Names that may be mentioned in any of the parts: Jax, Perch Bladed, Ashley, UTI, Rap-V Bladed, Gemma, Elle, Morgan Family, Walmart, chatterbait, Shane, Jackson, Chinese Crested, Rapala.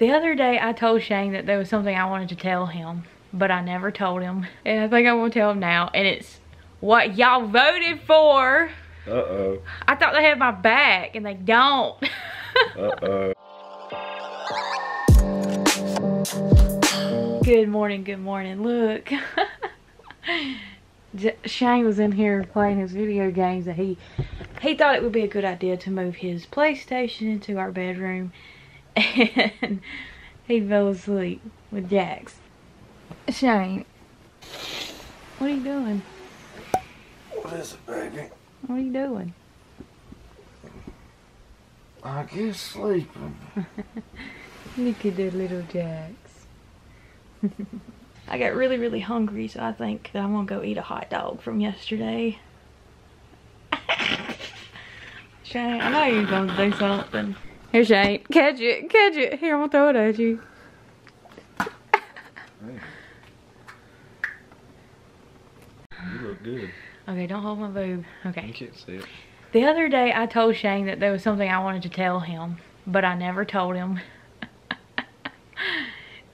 The other day I told Shane that there was something I wanted to tell him, but I never told him. And I think I'm gonna tell him now, and it's what y'all voted for. Uh-oh. I thought they had my back, and they don't. Uh-oh. Good morning, good morning. Look. Shane was in here playing his video games, and he thought it would be a good idea to move his PlayStation into our bedroom, and he fell asleep with Jax. Shane, what are you doing? What is it, baby? What are you doing? I guess sleeping. Look at that little Jax. I got really, really hungry, so I think that I'm gonna go eat a hot dog from yesterday. Shane, I know you're gonna do something. Here, Shane, catch it, catch it. Here, I'm gonna throw it at you. You look good. Okay, don't hold my boob. Okay. You can't see it. The other day, I told Shane that there was something I wanted to tell him, but I never told him.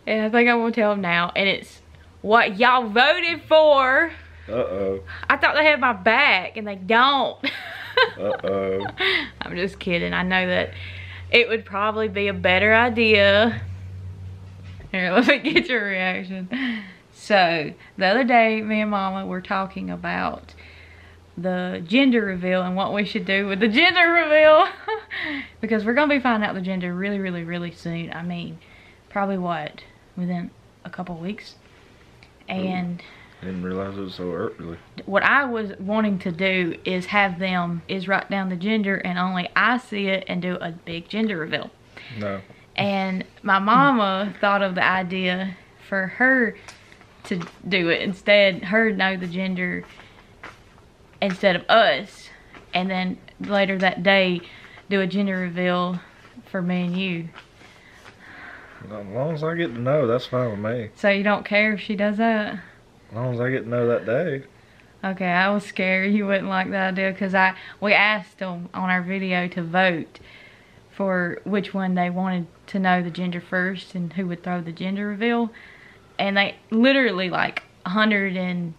And I think I'm gonna tell him now, and it's what y'all voted for. Uh-oh. I thought they had my back, and they don't. Uh-oh. I'm just kidding. I know that it would probably be a better idea. Here, let me get your reaction. So, the other day, me and Mama were talking about the gender reveal and what we should do with the gender reveal. Because we're gonna be finding out the gender really, really, really soon. I mean, probably what? Within a couple weeks. And I didn't realize it was so early. What I was wanting to do is have them write down the gender, and only I see it, and do a big gender reveal. No. And my mama thought of the idea for her to do it instead, her know the gender instead of us, and then later that day do a gender reveal for me and you. As long as I get to know, that's fine with me. So you don't care if she does that? As long as I get to know that day. Okay, I was scared you wouldn't like that idea, because we asked them on our video to vote for which one they wanted to know the gender first and who would throw the gender reveal. And they literally, like, 100 and...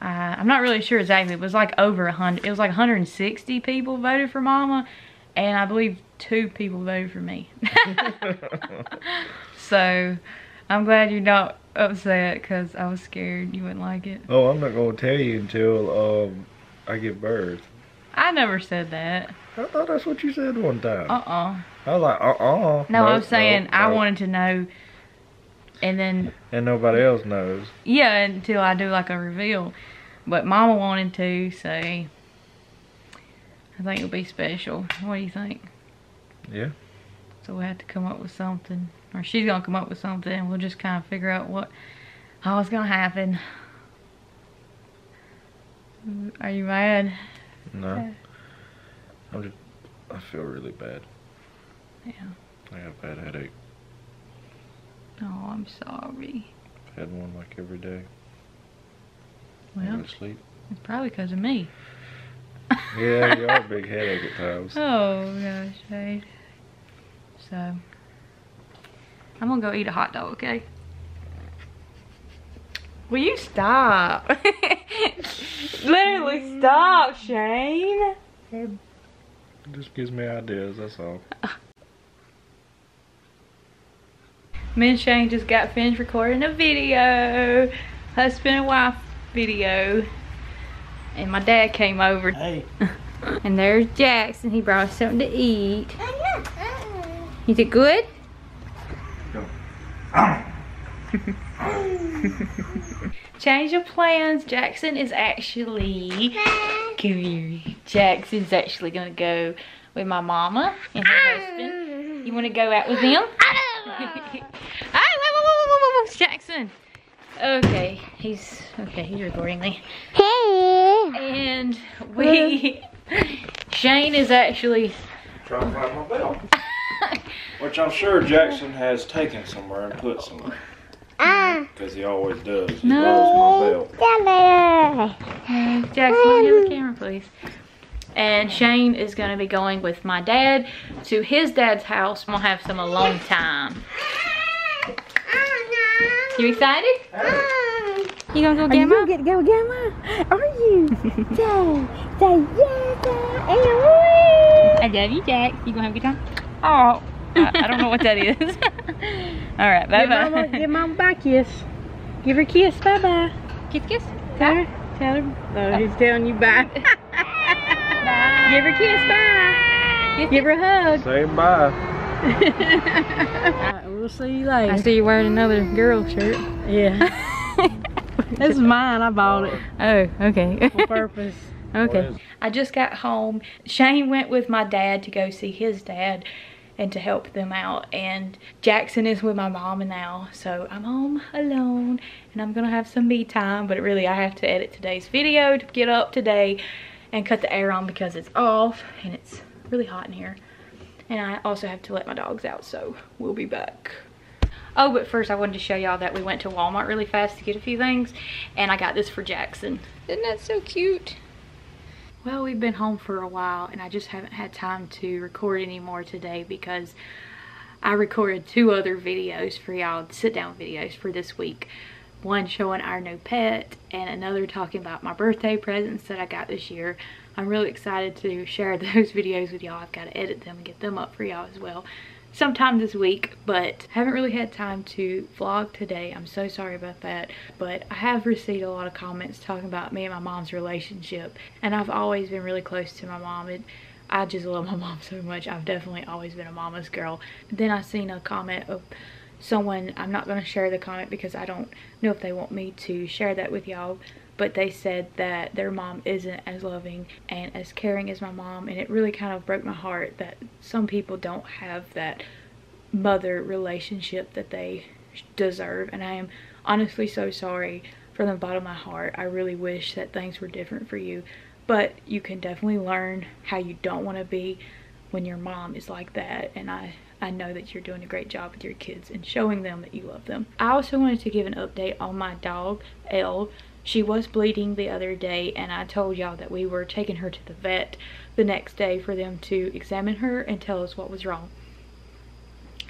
I'm not really sure exactly. It was like over 100. It was like 160 people voted for Mama. And I believe 2 people voted for me. So, I'm glad you're not upset, because I was scared you wouldn't like it. Oh, I'm not going to tell you until I give birth. I never said that. I thought that's what you said one time. Uh-uh. I was like, uh-uh. No, I'm saying I wanted to know... And then... And nobody else knows. Yeah, until I do like a reveal. But Mama wanted to, so... I think it'll be special. What do you think? Yeah. So we'll have to come up with something. Or she's gonna come up with something, and we'll just kind of figure out what... how it's gonna happen. Are you mad? No. I'm just... I feel really bad. Yeah. I have a bad headache. Oh, I'm sorry. I've had one like every day. Well, sleep. It's probably because of me. Yeah, you are a big headache at times. Oh, gosh, hey. So, I'm going to go eat a hot dog, okay? Will you stop? Literally stop, Shane. It just gives me ideas, that's all. Me and Shane just got finished recording a video. Husband and wife video. And my dad came over. Hey. And there's Jackson. He brought us something to eat. Is it good? No. Change of plans. Jackson is actually... Come here. Jackson's actually going to go with my mama and her husband. You want to go out with them? Jackson. Okay, he's recording me. Hey. And we, Shane is actually trying to find my belt, which I'm sure Jackson has taken somewhere and put somewhere, because he always does. He loves my belt. Jackson, look at the camera, please. and Shane is gonna be going with my dad to his dad's house. We'll have some alone time. You excited? You gonna go Gemma? Are you gonna go Gemma? Are you? Say yes, I love you, Jax. You gonna have a good time? Oh, I don't know what that is. All right, bye bye. Give mom bye kiss. Give her a kiss. Bye bye. Kiss kiss. Tell her. Oh, he's telling you bye. Bye. Give her a kiss. Bye. Kiss, give her a hug. Say bye. All right, we'll see you later. I see you wearing another girl shirt. Yeah. This is mine. I bought it. Oh, okay. For purpose. Okay. I just got home. Shane went with my dad to go see his dad and to help them out, and Jackson is with my mom now, so I'm home alone and I'm gonna have some me time. But really, I have to edit today's video to get up today and cut the air on because it's off and it's really hot in here, and I also have to let my dogs out, so we'll be back. Oh, but first I wanted to show y'all that we went to Walmart really fast to get a few things, and I got this for Jackson. Isn't that so cute? Well, we've been home for a while and I just haven't had time to record anymore today because I recorded 2 other videos for y'all, sit down videos for this week. One showing our new pet and another talking about my birthday presents that I got this year. I'm really excited to share those videos with y'all. I've got to edit them and get them up for y'all as well sometime this week, but haven't really had time to vlog today. I'm so sorry about that, but I have received a lot of comments talking about me and my mom's relationship, and I've always been really close to my mom, and I just love my mom so much. I've definitely always been a mama's girl. Then I seen a comment of someone, I'm not going to share the comment because I don't know if they want me to share that with y'all, but they said that their mom isn't as loving and as caring as my mom, and it really kind of broke my heart that some people don't have that mother relationship that they deserve, and I am honestly so sorry from the bottom of my heart. I really wish that things were different for you, but you can definitely learn how you don't want to be when your mom is like that, and I know that you're doing a great job with your kids and showing them that you love them. I also wanted to give an update on my dog, Elle. She was bleeding the other day, and I told y'all that we were taking her to the vet the next day for them to examine her and tell us what was wrong.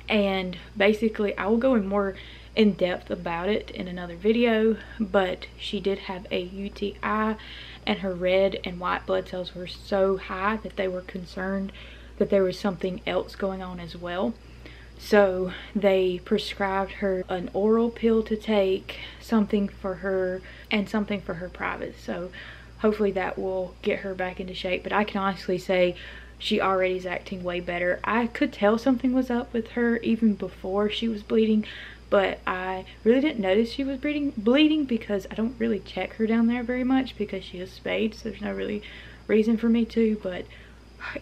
And basically, I will go in more in depth about it in another video, but she did have a UTI, and her red and white blood cells were so high that they were concerned that there was something else going on as well. So they prescribed her an oral pill to take, something for her, and something for her private. So hopefully that will get her back into shape, but I can honestly say she already is acting way better. I could tell something was up with her even before she was bleeding, but I really didn't notice she was bleeding because I don't really check her down there very much because she is spayed, so there's no really reason for me to, but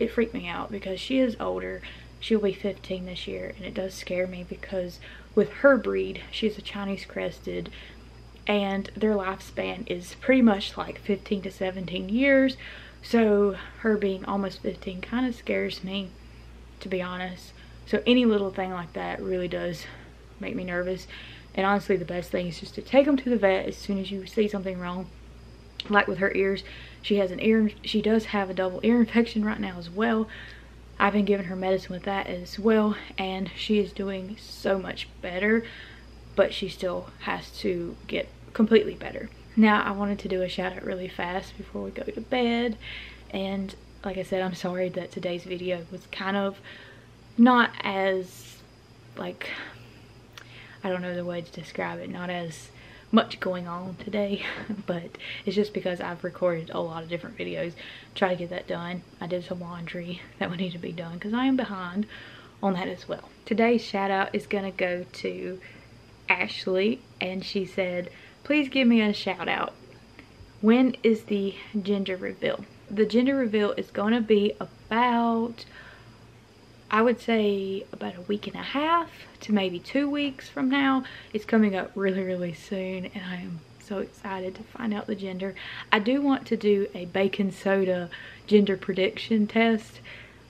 it freaked me out because she is older. She'll be 15 this year, and it does scare me because with her breed, she's a Chinese Crested, and their lifespan is pretty much like 15 to 17 years. So her being almost 15 kind of scares me, to be honest. So any little thing like that really does make me nervous. And honestly, the best thing is just to take them to the vet as soon as you see something wrong. Like with her ears, she does have a double ear infection right now as well. I've been giving her medicine with that as well, and she is doing so much better, but she still has to get completely better. Now, I wanted to do a shout out really fast before we go to bed, and like I said, I'm sorry that today's video was kind of not as, like, I don't know the way to describe it, not as much going on today, but it's just because I've recorded a lot of different videos, try to get that done. I did some laundry that would need to be done because I am behind on that as well. Today's shout out is gonna go to Ashley, and she said, please give me a shout out. When is the gender reveal? The gender reveal is gonna be about, I would say, about a week and a half to maybe 2 weeks from now. It's coming up really, really soon, and I am so excited to find out the gender. I do want to do a baking soda gender prediction test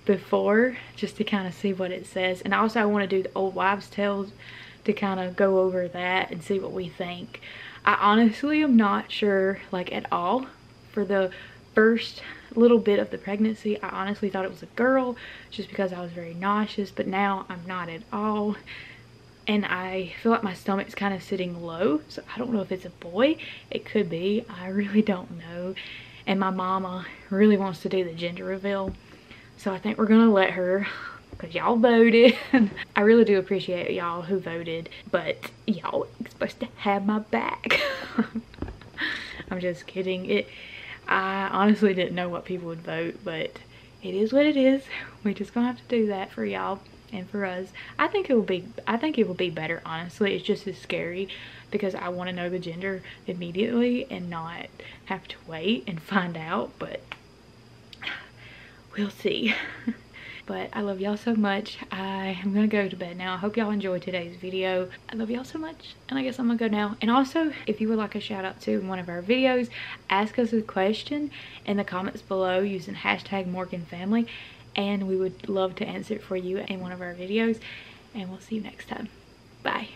before, just to kind of see what it says. And also I want to do the old wives' tales to kind of go over that and see what we think. I honestly am not sure, like, at all for the first little bit of the pregnancy, I honestly thought it was a girl just because I was very nauseous, but now I'm not at all. And I feel like my stomach's kind of sitting low, so I don't know if it's a boy. It could be. I really don't know. And my mama really wants to do the gender reveal, so I think we're gonna let her because y'all voted. I really do appreciate y'all who voted, but y'all ain't supposed to have my back. I'm just kidding. I honestly didn't know what people would vote, but it is what it is. We're just gonna have to do that for y'all. And for us, I think it will be better, honestly. It's just as scary because I want to know the gender immediately and not have to wait and find out, but we'll see. But I love y'all so much. I am gonna go to bed now. I hope y'all enjoyed today's video. I love y'all so much, and I guess I'm gonna go now. And also, if you would like a shout out to one of our videos, ask us a question in the comments below using #MorganFamily. And we would love to answer it for you in one of our videos. And we'll see you next time. Bye.